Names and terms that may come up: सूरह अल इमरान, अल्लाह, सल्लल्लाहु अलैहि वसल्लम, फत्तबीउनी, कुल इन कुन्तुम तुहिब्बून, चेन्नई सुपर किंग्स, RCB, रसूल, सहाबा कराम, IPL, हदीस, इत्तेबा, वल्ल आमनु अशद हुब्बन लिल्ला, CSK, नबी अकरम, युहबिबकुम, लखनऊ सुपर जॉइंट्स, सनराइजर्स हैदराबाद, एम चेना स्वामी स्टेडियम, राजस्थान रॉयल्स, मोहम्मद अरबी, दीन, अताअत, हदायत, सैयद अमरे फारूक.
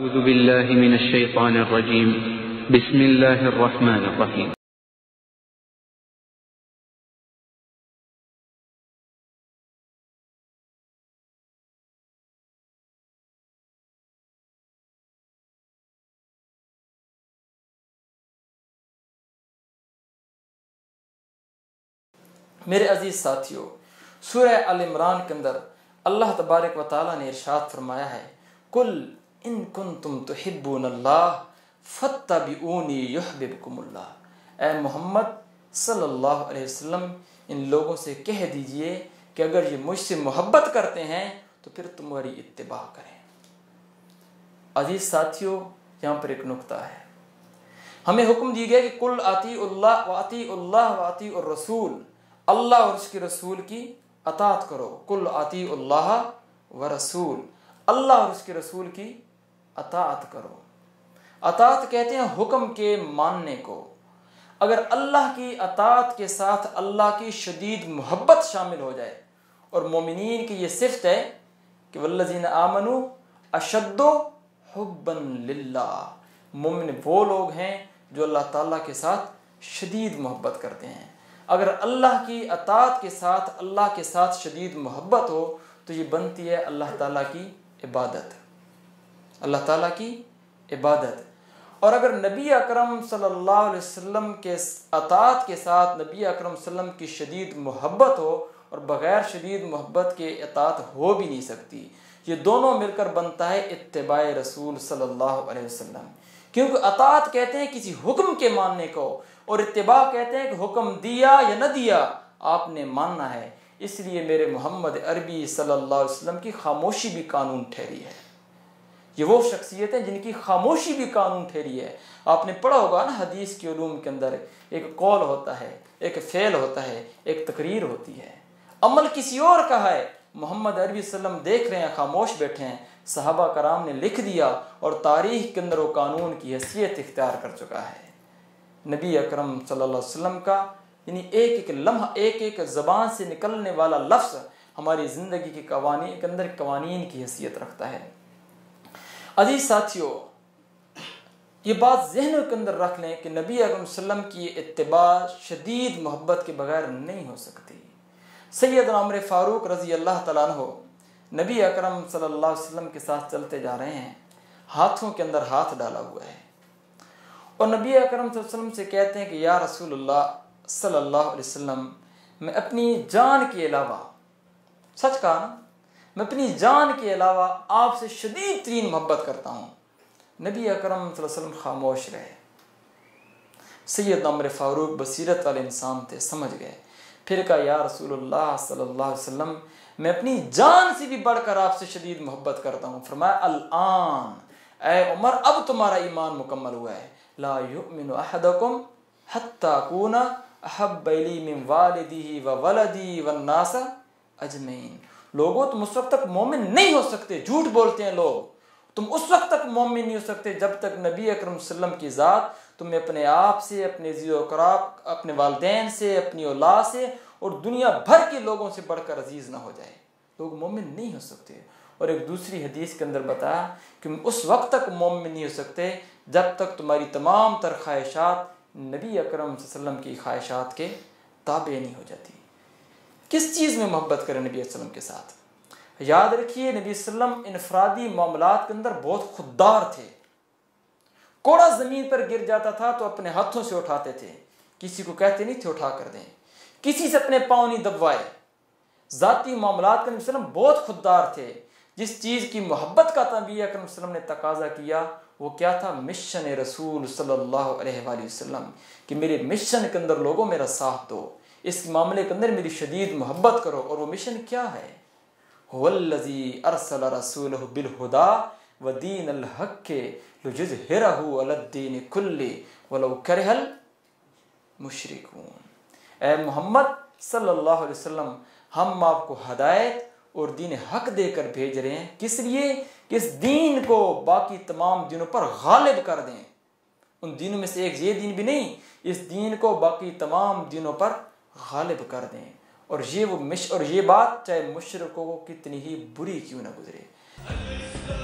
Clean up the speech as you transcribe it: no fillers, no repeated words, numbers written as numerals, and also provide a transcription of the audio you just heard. अऊज़ु बिल्लाहि मिनश्शैतानिर्रजीम बिस्मिल्लाहिर्रहमानिर्रहीम। मेरे अजीज साथियों, सूरह अल इमरान के अंदर अल्लाह तबारक व तआला ने इरशाद फरमाया है, कुल इन कुन्तुम तुहिब्बून फत्तबीउनी युहबिबकुम। ए मोहम्मद सल्लल्लाहु अलैहि वसल्लम इन लोगों से कह दीजिए कि अगर ये मुझसे मोहब्बत करते हैं तो फिर तुम्हारी इत्तेबा करें। अजीज साथियों, यहाँ पर एक नुकता है, हमें हुक्म दिया गया कि कुल अतीउल्लाह व अतीउर रसूल, अल्लाह और उसके रसूल की अताअत करो। कुल अतीउल्लाह व रसूल, अल्लाह और उसके रसूल की अताअत करो। अताअत कहते हैं हुक्म के मानने को। अगर अल्लाह की अताअत के साथ अल्लाह की शदीद मोहब्बत शामिल हो जाए, और मोमिनीन की ये सिफ्त है कि वल्ल आमनु अशद हुब्बन लिल्ला, मोमिन वो लोग हैं जो अल्लाह ताला के साथ शदीद मोहब्बत करते हैं। अगर अल्लाह की अताअत के साथ अल्लाह के साथ शदीद मोहब्बत हो तो ये बनती है अल्लाह ताला की इबादत, अल्लाह ताला की इबादत। और अगर नबी अकरम सल्लल्लाहु अलैहि वसल्लम के अताअत के साथ नबी अकरम सल्लम की शदीद मोहब्बत हो, और बग़ैर शदीद मोहब्बत के अताअत हो भी नहीं सकती। ये दोनों मिलकर बनता है इत्तेबाए रसूल सल्लल्लाहु अलैहि वसल्लम। क्योंकि अताअत कहते हैं किसी हुक्म के मानने को, और इत्तेबा कहते हैं कि हुक्म दिया या न दिया आपने मानना है। इसलिए मेरे मोहम्मद अरबी सल्लल्लाहु अलैहि वसल्लम की खामोशी भी कानून ठहरी है। ये वो शख्सियत हैं जिनकी खामोशी भी कानून ठहरी है। आपने पढ़ा होगा ना, हदीस के उलूम के अंदर एक कौल होता है, एक फ़ेल होता है, एक तकरीर होती है। अमल किसी और का है, मोहम्मद अरबी सल्लम देख रहे हैं, खामोश बैठे हैं, सहाबा कराम ने लिख दिया, और तारीख के अंदर वो कानून की हैसियत इख्तियार कर चुका है। नबी अकरम सल्लल्लाहु अलैहि वसल्लम का यानी एक एक लम्हा, एक एक ज़बान से निकलने वाला लफ्ज़ हमारी ज़िंदगी के कवानीन के अंदर कवानीन की हैसियत रखता है। अजीज़ साथियों, ये बात ज़हन के अंदर रख लें कि नबी अकरम सल्लम की इत्तिबा शदीद मोहब्बत के बगैर नहीं हो सकती। सैयद अमरे फारूक रज़ी अल्लाह तआला अन्हु नबी अकरम सल्लल्लाहु अलैहि वसल्लम के साथ चलते जा रहे हैं, हाथों के अंदर हाथ डाला हुआ है, और नबी अकरम सल्लल्लाहु अलैहि वसल्लम से कहते हैं कि या रसूलुल्लाह सल्लल्लाहु अलैहि वसल्लम, मैं अपनी जान के अलावा, सच कहा ना, मैं अपनी जान के अलावा आपसे शदीद तरीन मोहब्बत करता हूँ। नबी अकरम सल्लल्लाहु अलैहि वसल्लम खामोश रहे। सैयद अमरे फारूक बसीरत वाले इंसान थे, समझ गए। फिर कहा, या रसूलुल्लाह सल्लल्लाहु अलैहि वसल्लम, मैं अपनी जान से भी बढ़कर आपसे शदीद मोहब्बत करता हूँ। फरमाया, अल्आन, ऐ उमर, अब तुम्हारा ईमान मुकम्मल हुआ है। ला युमिनु अहदकुम हत्ता कूना अहब्बली मिन वालिदिही व वलदी व नास अजमईन। लोगों, तुम उस वक्त तक मोमिन नहीं हो सकते, झूठ बोलते हैं लोग, तुम उस वक्त तक मोमिन नहीं हो सकते जब तक नबी अकरम सल्लम की ज़ात तुम्हें अपने आप से, अपने ज़ियोकराब, अपने वालदैन से, अपनी औलाद से, और दुनिया भर के लोगों से बढ़कर अजीज़ ना हो जाए। लोग मोमिन नहीं हो सकते। और एक दूसरी हदीस के अंदर बताया कि उस वक्त तक मोमिन नहीं हो सकते जब तक तुम्हारी तमाम तर ख्वाहिशात नबी अकरम सल्लम की ख्वाहिशात के ताबे नहीं हो जाती। किस चीज़ में मोहब्बत करें नबी सल्लम के साथ? याद रखिए, नबी सल्लम इनफरादी मामलात के अंदर बहुत खुददार थे। कोड़ा ज़मीन पर गिर जाता था तो अपने हाथों से उठाते थे, किसी को कहते नहीं थे उठा कर दें, किसी से अपने पाँव नहीं दबवाए। ज़ाती मामलात के नबी सल्लम बहुत खुददार थे। जिस चीज़ की मोहब्बत का नबी अकरम सल्लम ने तकाजा किया वो क्या था? मिशन रसूल सल्लल्लाहु अलैहि वसल्लम, कि मेरे मिशन के अंदर लोगों मेरा साथ दो, इस मामले के अंदर मेरी शदीद मोहब्बत करो। और वो मिशन क्या है? वल्लज़ी अरसल रसूलहु बिलहुदा व दीनिल हक़्क़ि लियुज़हिरहु अलद्दीन कुल्लि वलौ करहल मुशरिकून। ऐ मोहम्मद सल्लल्लाहु अलैहि वसल्लम, हम आपको हदायत और दीन हक देकर भेज रहे हैं। किस लिए? कि इस दीन को बाकी तमाम दिनों पर गालिब कर दें। उन दिनों में से एक ये दिन भी नहीं, इस दीन को बाकी तमाम दिनों पर गालिब कर दें। और ये बात चाहे मुशरिकों को कितनी ही बुरी क्यों ना गुजरे।